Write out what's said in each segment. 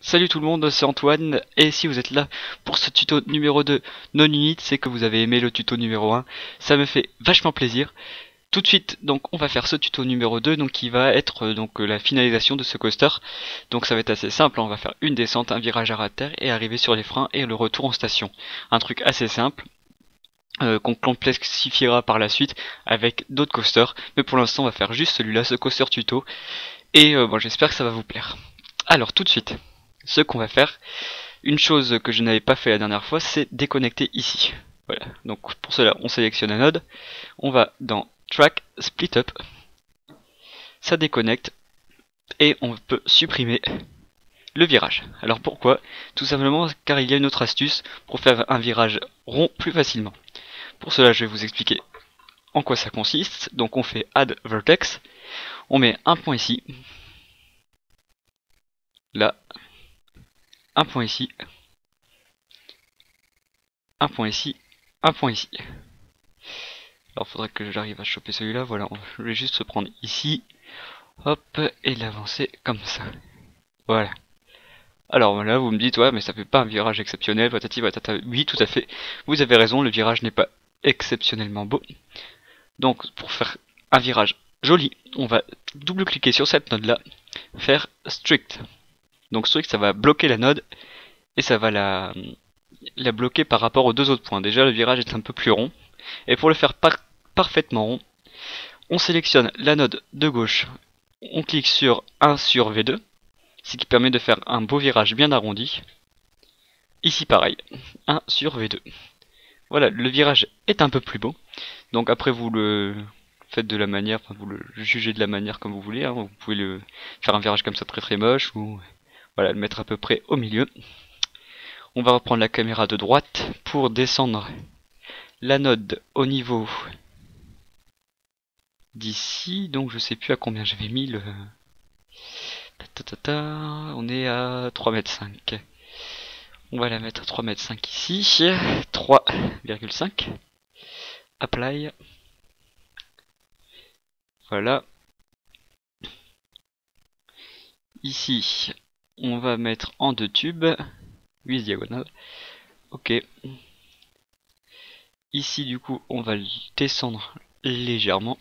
Salut tout le monde, c'est Antoine, et si vous êtes là pour ce tuto numéro 2 NoLimits, c'est que vous avez aimé le tuto numéro 1, ça me fait vachement plaisir. Tout de suite, donc on va faire ce tuto numéro 2, donc qui va être donc la finalisation de ce coaster. Donc ça va être assez simple, on va faire une descente, un virage à ras de terre, et arriver sur les freins et le retour en station. Un truc assez simple, qu'on complexifiera par la suite avec d'autres coasters, mais pour l'instant on va faire juste celui-là, ce coaster tuto, et bon, j'espère que ça va vous plaire. Alors tout de suite, ce qu'on va faire, une chose que je n'avais pas fait la dernière fois, c'est déconnecter ici. Voilà, donc pour cela on sélectionne un node, on va dans Track, Split Up, ça déconnecte, et on peut supprimer le virage. Alors pourquoi? Tout simplement car il y a une autre astuce pour faire un virage rond plus facilement. Pour cela je vais vous expliquer en quoi ça consiste. Donc on fait Add Vertex, on met un point ici, là, un point ici, un point ici, un point ici. Alors faudrait que j'arrive à choper celui-là, voilà, je vais juste se prendre ici, hop, et l'avancer comme ça, voilà. Alors voilà, vous me dites, ouais mais ça fait pas un virage exceptionnel, patati patata, oui tout à fait, vous avez raison, le virage n'est pas exceptionnellement beau. Donc pour faire un virage joli, on va double-cliquer sur cette node-là, faire strict. Donc strict, ça va bloquer la node et ça va la bloquer par rapport aux deux autres points. Déjà le virage est un peu plus rond. Et pour le faire parfaitement rond, on sélectionne la node de gauche, on clique sur 1 sur V2, ce qui permet de faire un beau virage bien arrondi. Ici pareil, 1 sur V2. Voilà, le virage est un peu plus beau. Donc après vous le faites de la manière, enfin vous le jugez de la manière comme vous voulez, hein. Vous pouvez le faire un virage comme ça très moche, ou voilà, le mettre à peu près au milieu. On va reprendre la caméra de droite pour descendre la node au niveau d'ici, donc je sais plus à combien j'avais mis le... On est à 3,5 m. On va la mettre à 3,5 m ici, 3,5. Apply. Voilà. Ici, on va mettre en 2 tubes, 8 diagonales. Ok. Ici du coup on va descendre légèrement,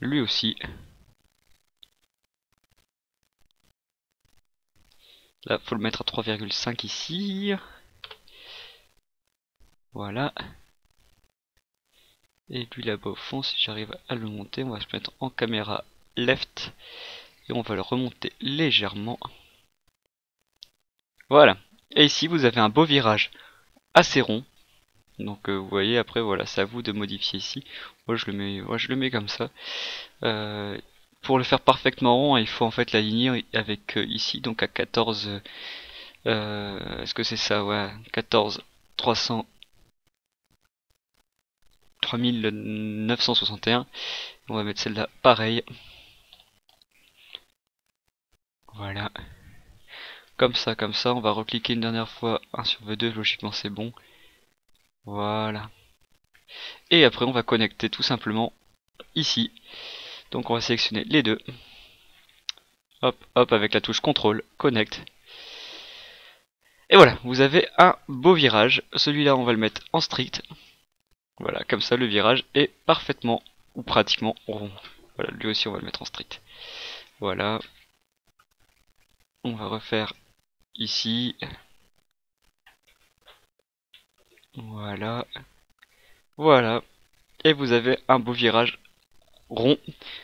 lui aussi, là faut le mettre à 3,5 ici, voilà, et puis là-bas au fond si j'arrive à le monter, on va se mettre en caméra left et on va le remonter légèrement, voilà. Et ici vous avez un beau virage assez rond, donc vous voyez après voilà, c'est à vous de modifier ici, moi je le mets comme ça. Pour le faire parfaitement rond, il faut en fait l'aligner avec ici, donc à 14, est-ce que c'est ça, ouais, 14 300 3961, on va mettre celle-là pareil, voilà. Comme ça, on va recliquer une dernière fois 1 sur V2, logiquement c'est bon. Voilà. Et après on va connecter tout simplement ici. Donc on va sélectionner les deux. Hop, hop, avec la touche CTRL, connect. Et voilà, vous avez un beau virage. Celui-là on va le mettre en strict. Voilà, comme ça le virage est parfaitement ou pratiquement rond. Voilà, lui aussi on va le mettre en strict. Voilà. On va refaire... ici, voilà, voilà, et vous avez un beau virage rond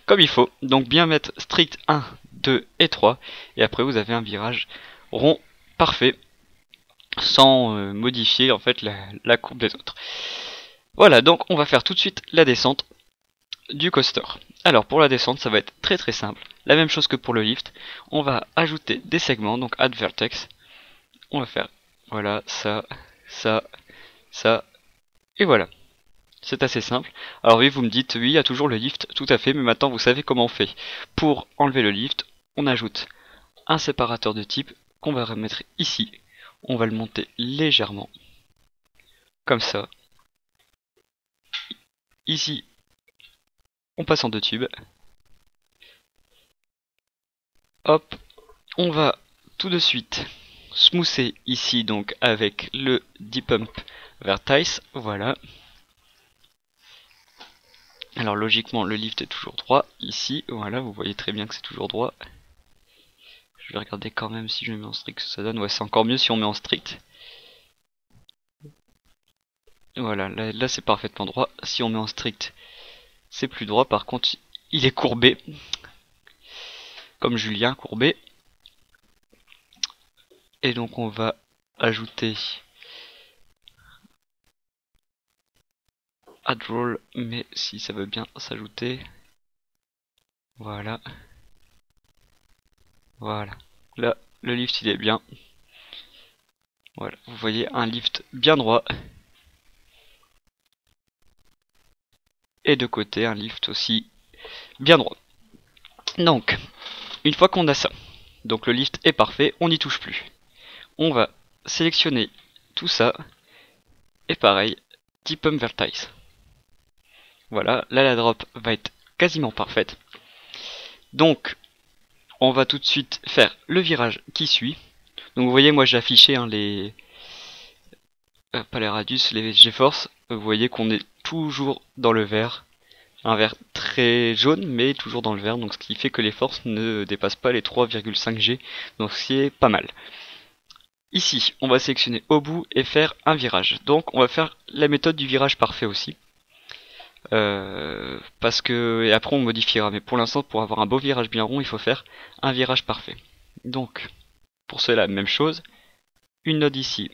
comme il faut, donc bien mettre strict 1, 2 et 3, et après vous avez un virage rond parfait, sans modifier en fait la courbe des autres. Voilà, donc on va faire tout de suite la descente du coaster. Alors pour la descente ça va être très simple, la même chose que pour le lift, on va ajouter des segments, donc Add Vertex, on va faire voilà, ça, ça, ça, et voilà, c'est assez simple. Alors oui vous me dites, oui il y a toujours le lift, tout à fait, mais maintenant vous savez comment on fait. Pour enlever le lift, on ajoute un séparateur de type qu'on va remettre ici, on va le monter légèrement, comme ça, ici, on passe en 2 tubes. Hop, on va tout de suite smoother ici donc avec le Deep Pump Vertice, voilà. Alors logiquement le lift est toujours droit ici, voilà, vous voyez très bien que c'est toujours droit. Je vais regarder quand même si je mets en strict ce que ça donne. Ouais, c'est encore mieux si on met en strict. Voilà, là c'est parfaitement droit. Si on met en strict, c'est plus droit. Par contre, il est courbé. Comme Julien, courbé. Et donc on va ajouter Add Roll, mais si ça veut bien s'ajouter. Voilà. Voilà, là le lift il est bien. Voilà, vous voyez un lift bien droit. Et de côté un lift aussi bien droit. Donc, une fois qu'on a ça, donc le lift est parfait, on n'y touche plus. On va sélectionner tout ça. Et pareil, Deep Pump Vertice. Voilà, là la drop va être quasiment parfaite. Donc, on va tout de suite faire le virage qui suit. Donc vous voyez, moi j'ai affiché hein, les... pas les radius, les G-force. Vous voyez qu'on est toujours dans le vert. Un vert très jaune, mais toujours dans le vert. Donc ce qui fait que les forces ne dépassent pas les 3,5 G. Donc c'est pas mal. Ici, on va sélectionner au bout et faire un virage. Donc on va faire la méthode du virage parfait aussi. Parce que, et après on modifiera, mais pour l'instant pour avoir un beau virage bien rond il faut faire un virage parfait. Donc pour cela même chose, une node ici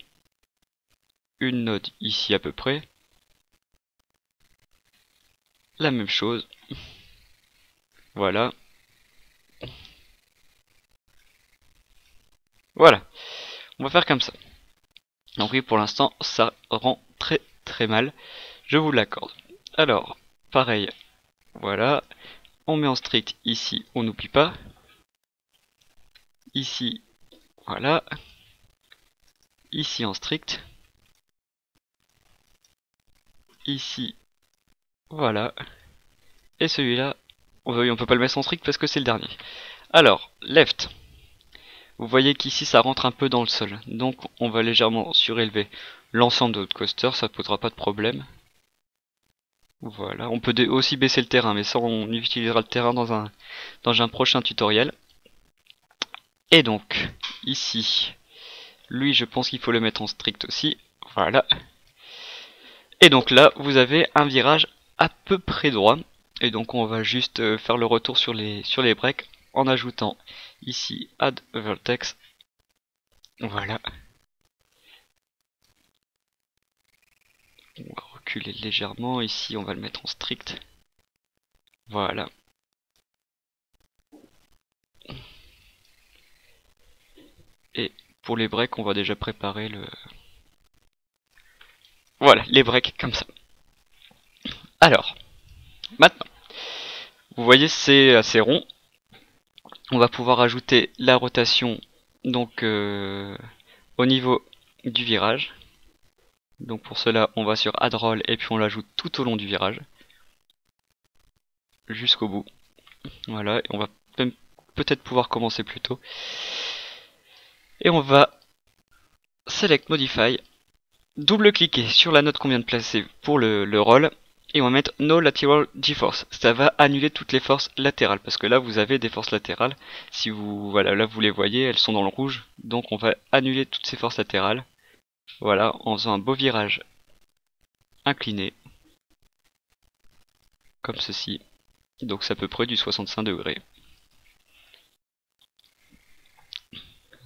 à peu près, la même chose, voilà, voilà, on va faire comme ça. Donc oui, pour l'instant ça rend très très mal, je vous l'accorde. Alors, pareil, voilà, on met en strict ici, on n'oublie pas, ici, voilà, ici en strict, ici, voilà, et celui-là, on ne peut pas le mettre en strict parce que c'est le dernier. Alors, left, vous voyez qu'ici ça rentre un peu dans le sol, donc on va légèrement surélever l'ensemble de notre coaster, ça ne posera pas de problème. Voilà, on peut aussi baisser le terrain, mais ça on utilisera le terrain dans un prochain tutoriel. Et donc, ici, lui je pense qu'il faut le mettre en strict aussi, voilà. Et donc là, vous avez un virage à peu près droit, et donc on va juste faire le retour sur les breaks en ajoutant ici Add Vertex, voilà. On va reculer légèrement, ici on va le mettre en strict, voilà. Et pour les breaks on va déjà préparer le... Voilà, les breaks comme ça. Alors, maintenant, vous voyez c'est assez rond. On va pouvoir ajouter la rotation donc au niveau du virage. Donc pour cela, on va sur Add Roll et puis on l'ajoute tout au long du virage. Jusqu'au bout. Voilà, et on va même peut-être pouvoir commencer plus tôt. Et on va Select Modify, double-cliquer sur la note qu'on vient de placer pour le roll. Et on va mettre no lateral G force. Ça va annuler toutes les forces latérales. Parce que là, vous avez des forces latérales. Si vous, voilà, là vous les voyez, elles sont dans le rouge. Donc on va annuler toutes ces forces latérales. Voilà, en faisant un beau virage incliné, comme ceci. Donc c'est à peu près du 65 degrés.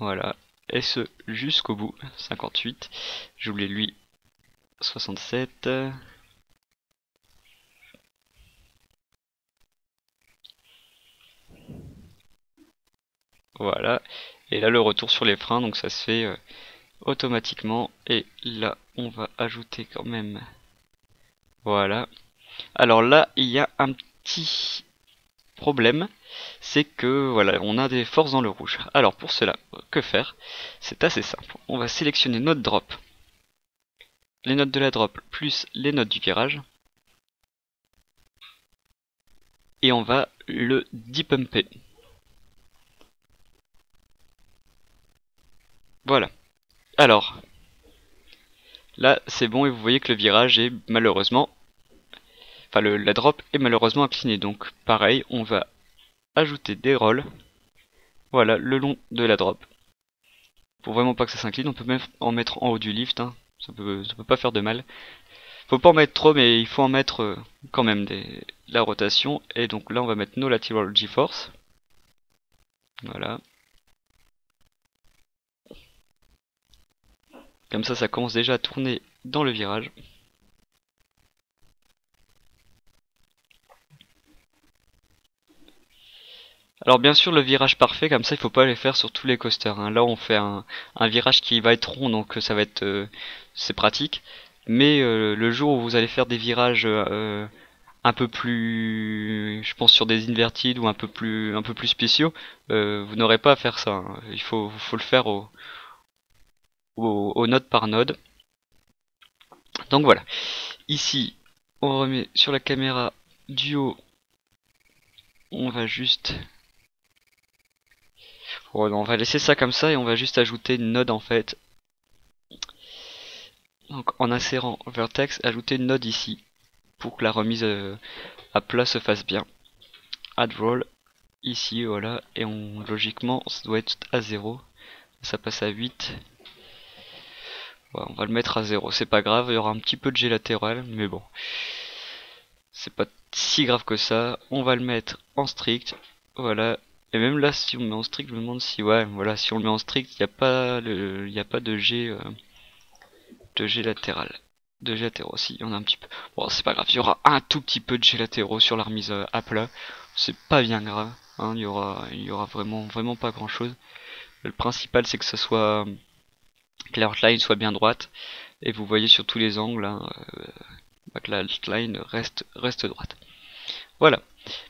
Voilà, et ce jusqu'au bout, 58. J'ai oublié lui, 67. Voilà, et là le retour sur les freins, donc ça se fait... automatiquement. Et là on va ajouter quand même, voilà. Alors là il y a un petit problème, c'est que voilà, on a des forces dans le rouge. Alors pour cela, que faire? C'est assez simple, on va sélectionner notre drop, les notes de la drop plus les notes du virage, et on va le deep pumper. Voilà. Alors, là c'est bon et vous voyez que le virage est malheureusement... Enfin, la drop est malheureusement inclinée. Donc pareil, on va ajouter des rolls. Voilà, le long de la drop. Pour vraiment pas que ça s'incline, on peut même en mettre en haut du lift. Hein. Ça peut pas faire de mal. Faut pas en mettre trop, mais il faut en mettre quand même la rotation. Et donc là, on va mettre no lateral G force. Voilà. Comme ça, ça commence déjà à tourner dans le virage. Alors bien sûr, le virage parfait, comme ça, il faut pas les faire sur tous les coasters. Hein. Là, on fait un virage qui va être rond, donc ça va être c'est pratique. Mais le jour où vous allez faire des virages un peu plus, je pense sur des invertides ou un peu plus spéciaux, vous n'aurez pas à faire ça. Hein. Il faut le faire au node par node. Donc voilà. Ici, on remet sur la caméra du haut. On va juste... Oh non, on va laisser ça comme ça et on va juste ajouter une node en fait. Donc en insérant vertex, ajouter une node ici pour que la remise à plat se fasse bien. Add Roll ici, voilà, et on logiquement ça doit être à 0. Ça passe à 8. Voilà, on va le mettre à 0, c'est pas grave, il y aura un petit peu de G latéral, mais bon. C'est pas si grave que ça. On va le mettre en strict. Voilà. Et même là, si on le met en strict, je me demande si... Ouais, voilà, si on le met en strict, il n'y a pas de G... de G latéral. De G latéraux, si, on a un petit peu. Bon, c'est pas grave, il y aura un tout petit peu de G latéraux sur la remise à plat. C'est pas bien grave, hein, il y aura vraiment pas grand chose. Le principal, c'est que ce soit... que l'outline soit bien droite. Et vous voyez sur tous les angles, hein, que la line reste droite. Voilà.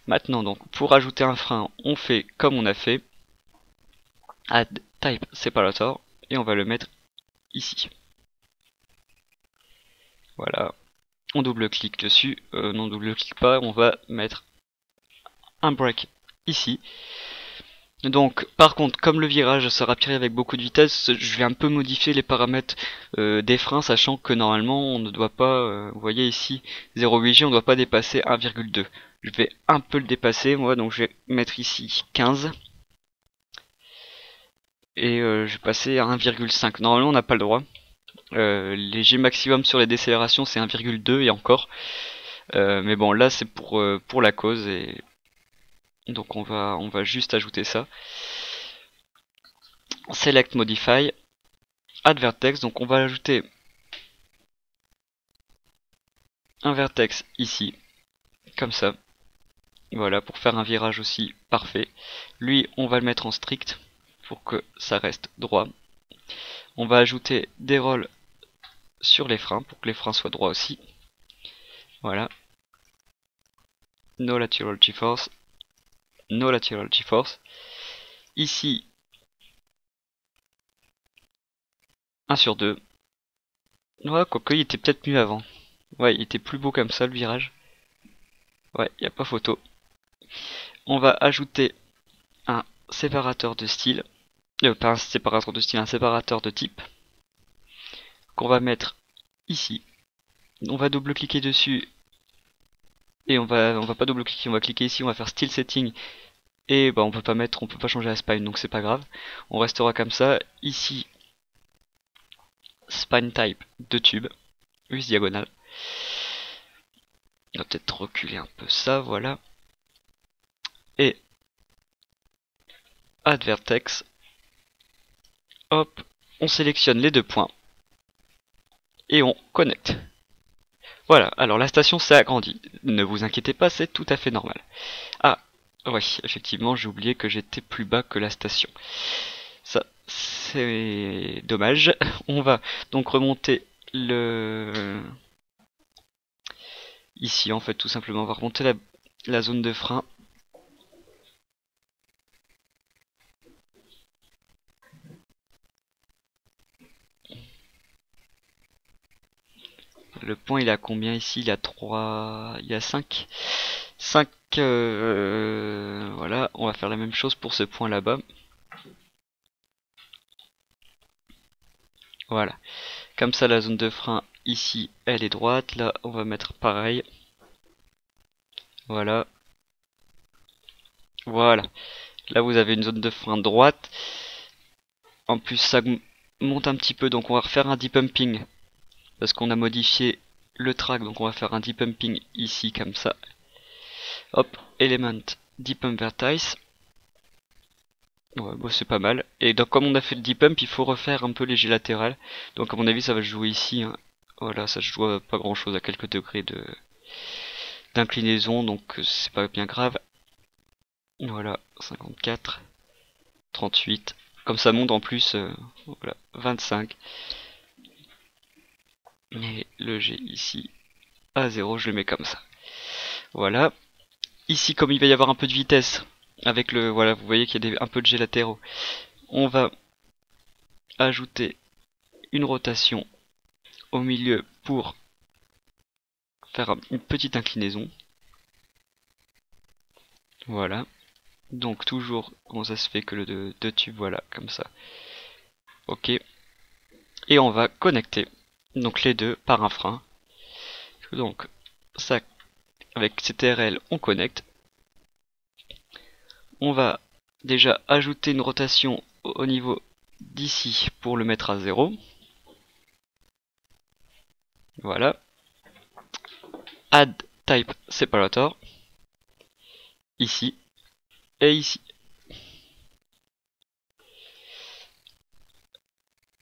Maintenant, donc, pour ajouter un frein, on fait comme on a fait. Add type separator. Et on va le mettre ici. Voilà. On double-clique dessus. Non, double-clique pas. On va mettre un break ici. Donc, par contre, comme le virage sera tiré avec beaucoup de vitesse, je vais un peu modifier les paramètres des freins, sachant que normalement, on ne doit pas, vous voyez ici, 0,8G, on ne doit pas dépasser 1,2. Je vais un peu le dépasser, moi, donc je vais mettre ici 15. Et je vais passer à 1,5. Normalement, on n'a pas le droit. Les G maximum sur les décélérations, c'est 1,2 et encore. Mais bon, là, c'est pour la cause et... Donc on va juste ajouter ça. Select Modify. Add Vertex. Donc on va ajouter un vertex ici. Comme ça. Voilà, pour faire un virage aussi parfait. Lui, on va le mettre en strict pour que ça reste droit. On va ajouter des rolls sur les freins pour que les freins soient droits aussi. Voilà. No lateral G force. No lateral G force. Ici 1/2. Ouais, quoique il était peut-être mieux avant. Ouais, il était plus beau comme ça le virage. Ouais, il n'y a pas photo. On va ajouter un séparateur de style. Pas un séparateur de style, un séparateur de type. Qu'on va mettre ici. On va double-cliquer dessus. Et on va pas double cliquer, on va cliquer ici, on va faire style setting et bah on peut pas changer la spine, donc c'est pas grave, on restera comme ça. Ici spine type de tube, U diagonale. On va peut-être reculer un peu ça, voilà. Et add vertex. Hop, on sélectionne les deux points et on connecte. Voilà, alors la station s'est agrandie. Ne vous inquiétez pas, c'est tout à fait normal. Ah, oui, effectivement, j'ai oublié que j'étais plus bas que la station. Ça, c'est dommage. On va donc remonter le... Ici, en fait, tout simplement, on va remonter la zone de frein. Le point il a combien ici? Il a 3, il a 5. 5, voilà, on va faire la même chose pour ce point là-bas. Voilà. Comme ça, la zone de frein ici, elle est droite. Là, on va mettre pareil. Voilà. Voilà. Là, vous avez une zone de frein droite. En plus, ça monte un petit peu. Donc, on va refaire un deep pumping. Parce qu'on a modifié le track. Donc, on va faire un deep pumping ici, comme ça. Hop, element, deep pump vertice. Ouais, bon, c'est pas mal. Et donc, comme on a fait le deep pump, il faut refaire un peu léger latéral. Donc, à mon avis, ça va jouer ici. Hein. Voilà, ça joue à pas grand chose, à quelques degrés d'inclinaison. Donc, c'est pas bien grave. Voilà, 54, 38. Comme ça monte en plus, voilà, 25. Et le G ici à 0, je le mets comme ça. Voilà. Ici, comme il va y avoir un peu de vitesse, avec le, voilà, vous voyez qu'il y a un peu de G latéraux, on va ajouter une rotation au milieu pour faire une petite inclinaison. Voilà. Donc toujours, comment ça se fait que le deux tubes, voilà, comme ça. Ok. Et on va connecter donc les deux par un frein. Donc ça, avec CTRL, on connecte. On va déjà ajouter une rotation au niveau d'ici pour le mettre à 0. Voilà. Add type separator. Ici. Et ici.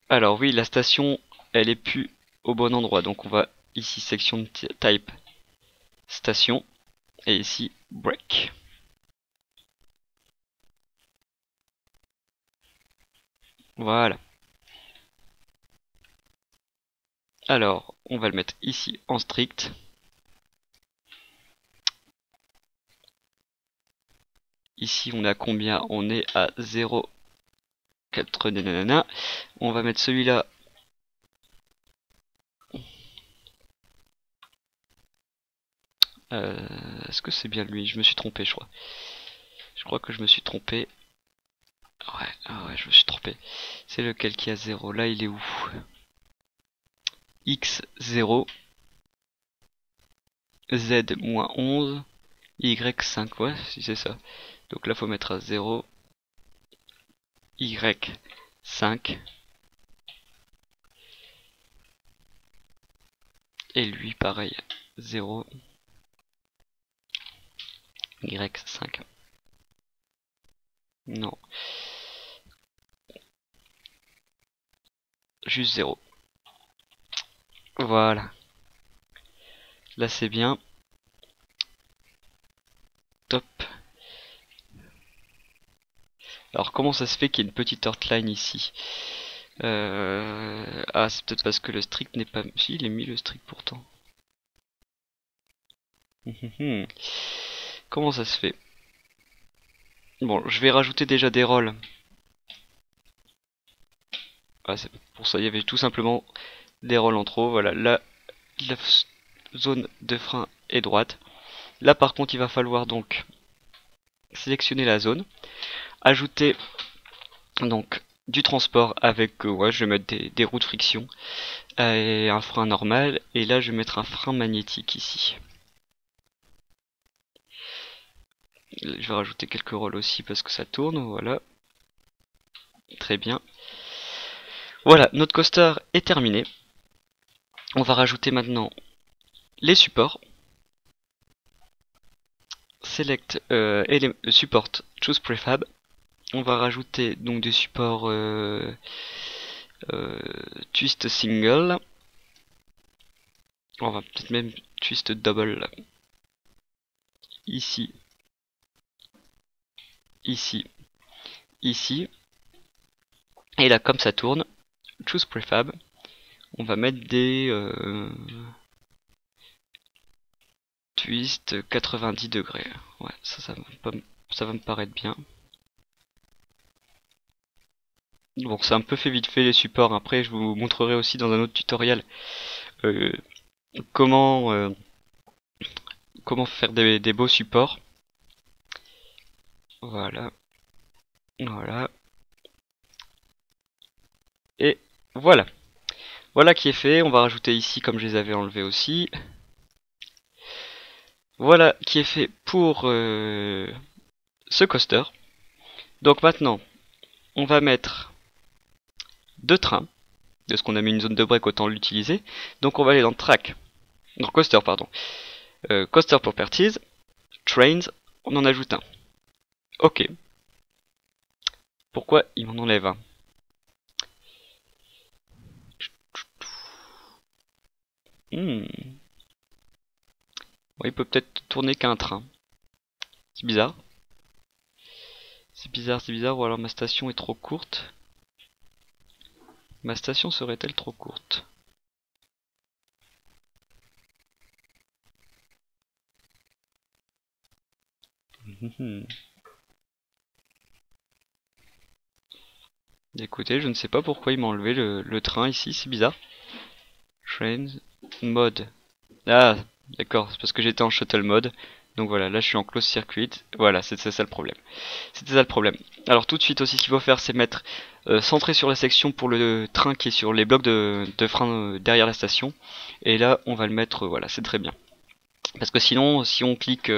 Alors oui, la station, elle est plus au bon endroit, donc on va ici section type station et ici break. Voilà. Alors on va le mettre ici en strict, ici on a combien, on est à 0,4 nanana. On va mettre celui-là est-ce que c'est bien lui, je me suis trompé, je crois que je me suis trompé, ouais je me suis trompé, c'est lequel qui a 0, là il est où, x0, z-11, y5, ouais si c'est ça. Donc là, faut mettre à 0, Y5, et lui, pareil, 0, Y5. Non. Juste 0. Voilà. Là, c'est bien. Top. Alors comment ça se fait qu'il y ait une petite outline ici, ah c'est peut-être parce que le strict n'est pas... Si il est mis le strict pourtant. Comment ça se fait? Bon, je vais rajouter déjà des rolls. Ah, c'est pour ça, il y avait tout simplement des rolls en trop. Voilà, la zone de frein est droite. Là par contre il va falloir donc sélectionner la zone. Ajouter donc du transport avec, ouais, je vais mettre des roues de friction et un frein normal, et là je vais mettre un frein magnétique ici. Je vais rajouter quelques rolls aussi parce que ça tourne, voilà. Très bien. Voilà, notre coaster est terminé. On va rajouter maintenant les supports. Select support, choose prefab. On va rajouter donc des supports twist single. On va peut-être même twist double. Ici. Ici. Ici. Et là, comme ça tourne, choose prefab. On va mettre des twist 90 degrés. Ouais, ça va me paraître bien. Bon, c'est un peu fait vite fait les supports, après je vous montrerai aussi dans un autre tutoriel comment faire des beaux supports. Voilà. Voilà. Et voilà. Voilà qui est fait, on va rajouter ici comme je les avais enlevés aussi. Voilà qui est fait pour ce coaster. Donc maintenant, on va mettre deux trains. De ce qu'on a mis une zone de break, autant l'utiliser. Donc on va aller dans Track. Dans Coaster, pardon. Coaster Properties. Trains. On en ajoute un. Ok. Pourquoi il m'en enlève un? Bon, il peut peut-être tourner qu'un train. C'est bizarre. C'est bizarre. Ou alors ma station est trop courte. Ma station serait-elle trop courte? Écoutez, je ne sais pas pourquoi il m'a enlevé le train ici, c'est bizarre. Trains mode. Ah, d'accord, c'est parce que j'étais en shuttle mode. Donc voilà, là je suis en close circuit. Voilà, c'était ça le problème. Alors tout de suite aussi, ce qu'il faut faire, c'est mettre centré sur la section pour le train qui est sur les blocs de frein derrière la station. Et là, on va le mettre, voilà, c'est très bien. Parce que sinon, si on clique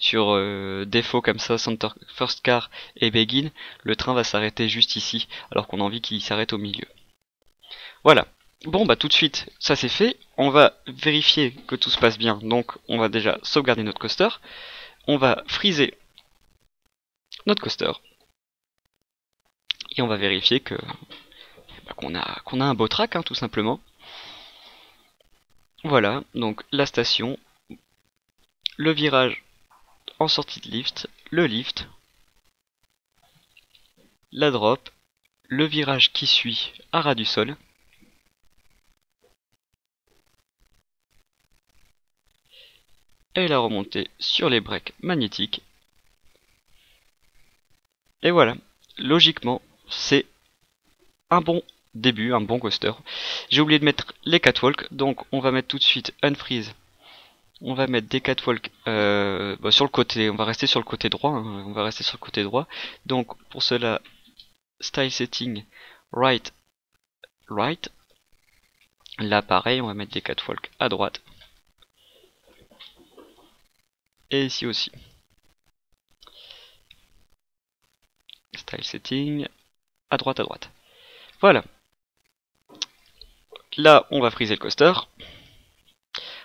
sur défaut comme ça, Center First Car et Begin, le train va s'arrêter juste ici, alors qu'on a envie qu'il s'arrête au milieu. Voilà. Bon bah tout de suite, ça c'est fait, on va vérifier que tout se passe bien, donc on va déjà sauvegarder notre coaster, on va freezer notre coaster, et on va vérifier que qu'on a un beau track, hein, tout simplement. Voilà, donc la station, le virage en sortie de lift, le lift, la drop, le virage qui suit à ras du sol, et la remontée sur les breaks magnétiques. Et voilà, logiquement, c'est un bon début, un bon coaster. J'ai oublié de mettre les catwalks, donc on va mettre tout de suite unfreeze. On va mettre des catwalks sur le côté, on va rester sur le côté droit. Donc pour cela, style setting, right. Là pareil, on va mettre des catwalks à droite. Et ici aussi. Style setting. À droite. Voilà. Là, on va friser le coaster.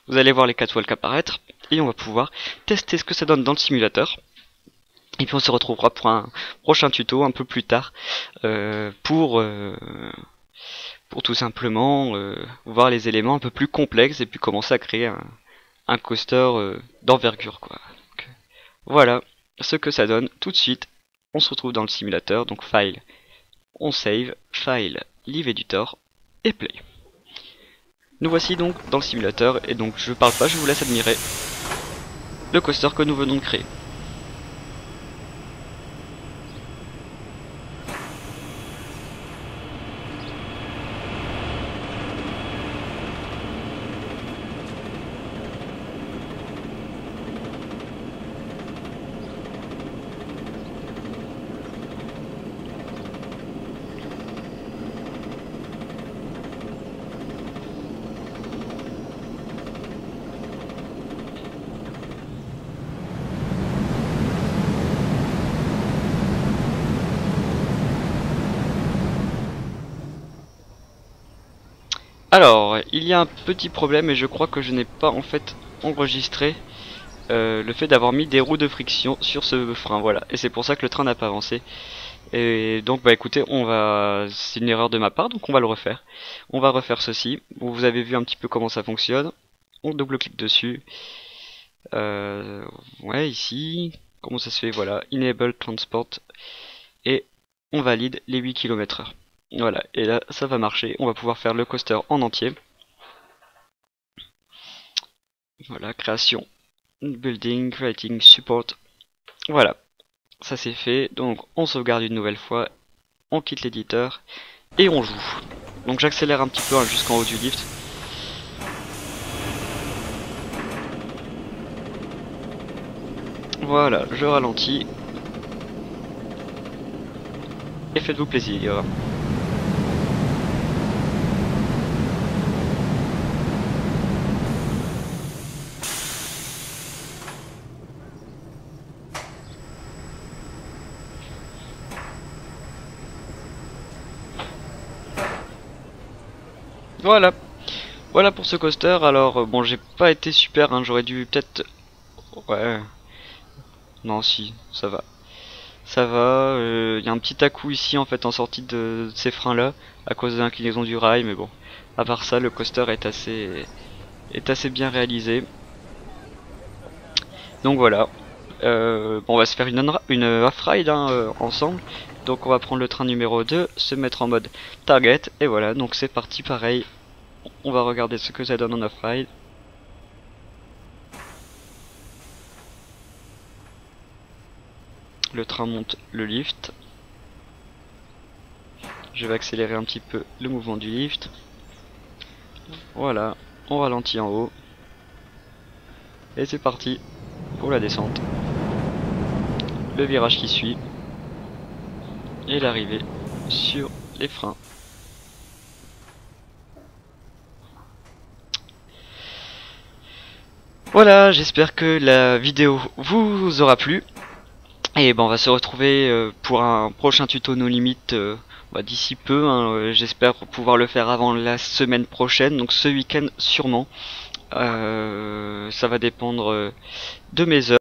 Vous allez voir les catwalks apparaître. Et on va pouvoir tester ce que ça donne dans le simulateur. Et puis on se retrouvera pour un prochain tuto un peu plus tard. Pour tout simplement voir les éléments un peu plus complexes. Et puis commencer à créer un coaster d'envergure quoi. Donc, voilà ce que ça donne. Tout de suite on se retrouve dans le simulateur, donc file, on save, file, live editor et play. Nous voici donc dans le simulateur et donc je parle pas, je vous laisse admirer le coaster que nous venons de créer. Alors, il y a un petit problème et je crois que je n'ai pas en fait enregistré le fait d'avoir mis des roues de friction sur ce frein, voilà. Et c'est pour ça que le train n'a pas avancé. Et donc, bah écoutez, c'est une erreur de ma part, donc on va le refaire. On va refaire ceci. Vous avez vu un petit peu comment ça fonctionne. On double-clique dessus. Ouais, ici. Comment ça se fait, voilà. Enable transport. Et on valide les 8 km/h. Voilà, et là ça va marcher, on va pouvoir faire le coaster en entier. Voilà, création, building, creating, support. Voilà, ça c'est fait, donc on sauvegarde une nouvelle fois, on quitte l'éditeur et on joue. Donc j'accélère un petit peu hein, jusqu'en haut du lift. Voilà, je ralentis. Et faites-vous plaisir. Voilà. Voilà pour ce coaster. Alors, bon, j'ai pas été super, hein, j'aurais dû peut-être... Ouais. Non, si, ça va. Ça va, il y a un petit à-coup ici en fait en sortie de ces freins là, à cause de l'inclinaison du rail, mais bon. À part ça, le coaster est assez bien réalisé. Donc voilà. Bon, on va se faire une half-ride hein, ensemble. Donc on va prendre le train numéro 2, se mettre en mode target, et voilà, donc c'est parti pareil. On va regarder ce que ça donne en half-ride. Le train monte le lift. Je vais accélérer un petit peu le mouvement du lift. Voilà, on ralentit en haut. Et c'est parti pour la descente. Le virage qui suit. Et l'arrivée sur les freins. Voilà, j'espère que la vidéo vous aura plu. Et ben on va se retrouver pour un prochain tuto NoLimits bah, d'ici peu. Hein, j'espère pouvoir le faire avant la semaine prochaine, donc ce week-end sûrement. Ça va dépendre de mes heures.